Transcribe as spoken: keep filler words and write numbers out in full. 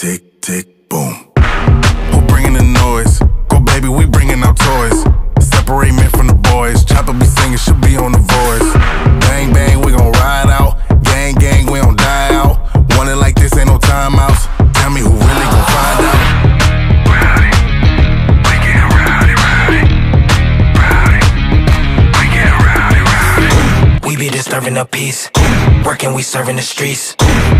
tick, tick, boom. Who bringing the noise? Go baby, we bringing our toys. Separate men from the boys. Chopper be singing, should be on the voice. Bang, bang, we gon' ride out. Gang, gang, we don't die out. Want it like this, ain't no timeouts. Tell me who really gon' find out. Disturbing the peace, working we serving the streets.